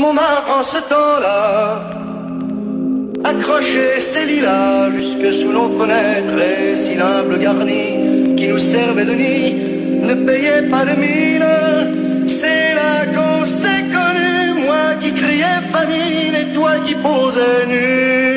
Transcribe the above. Mon marbre en ce temps-là accrochait ses lilas jusque sous nos fenêtres. Et si l'humble garni qui nous servait de nid ne payait pas de mine, c'est là qu'on s'est connu. Moi qui criais famine et toi qui posais nu.